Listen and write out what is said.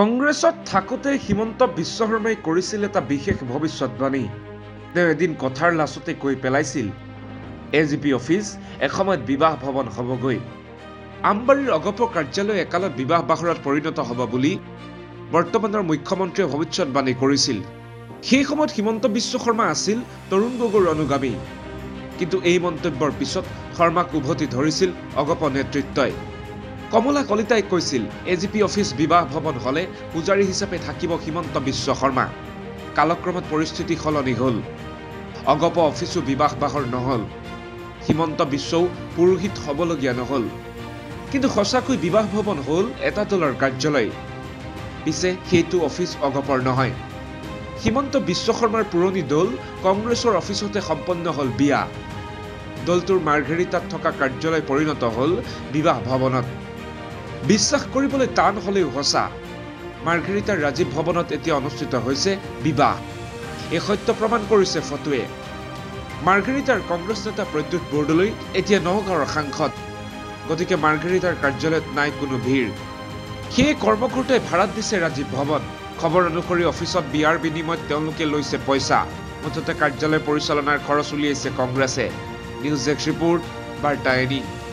কংগ্ৰেসত থাকোতে হিমন্ত বিশ্ব শৰ্মাই কৰিছিল এটা বিশেষ ভৱিষ্যৎবাণী। তেওঁ এদিন কথাৰ লাছতে কৈ পেলাইছিল, এজিপি অফিচ এসময়ত বিবাহ ভৱন হ'বগৈ। আমবাৰীৰ অগপ কাৰ্যালয় একালত বিবাহ বাহৰত পৰিণত হ'ব বুলি বৰ্তমানৰ মুখ্যমন্ত্ৰীয়ে ভৱিষ্যৎবাণী কৰিছিল। সেই সময়ত হিমন্ত বিশ্ব শৰ্মা আছিল তৰুণ গগৈৰ অনুগামী, কিন্তু এই মন্তব্যৰ পিছত শৰ্মাক উভতি ধৰিছিল অগপ নেতৃত্বই। কমলা কলিতাই কৈছিল, এজিপি অফিচ বিবাহ ভৱন হলে পূজাৰী হিচাপে থাকিব হিমন্ত বিশ্ব শৰ্মা। কালক্ৰমত পৰিস্থিতি সলনি হ'ল, অগপ অফিচো বিবাহ বাহৰ নহল, হিমন্ত বিশ্বও পুৰোহিত হ'বলগীয়া নহল। কিন্তু সঁচাকৈ বিবাহ ভৱন হ'ল এটা দলৰ কাৰ্যালয়, পিছে সেইটো অফিচ অগপৰ নহয়। হিমন্ত বিশ্ব শৰ্মাৰ পুৰণি দল কংগ্ৰেছৰ অফিচতে সম্পন্ন হ'ল বিয়া। দলটোৰ মাৰ্গাৰিটাত থকা কাৰ্যালয় পৰিণত হ'ল বিবাহ ভৱনত। বিশ্বাস কৰিবলৈ টান হ'লেও সঁচা, মাৰ্গাৰিটাৰ ৰাজীৱ ভৱনত এতিয়া অনুষ্ঠিত হৈছে বিবাহ। এই সত্য প্ৰমাণ কৰিছে ফটোৱে। মাৰ্গাৰিটাৰ কংগ্ৰেছ নেতা প্ৰদ্যুৎ বৰদলৈ এতিয়া নগাঁৱৰ সাংসদ, গতিকে মাৰ্গাৰিটাৰ কাৰ্যালয়ত নাই কোনো ভিৰ। সেই কৰ্মকৰ্তাই ভাড়াত দিছে ৰাজীৱ ভৱন। খবৰ অনুসৰি অফিচত বিয়াৰ বিনিময়ত তেওঁলোকে লৈছে পইচা। মুঠতে কাৰ্যালয় পৰিচালনাৰ খৰচ উলিয়াইছে কংগ্ৰেছে। নিউজ ডেস্ক ৰিপৰ্ট, বাৰ্তা এনি।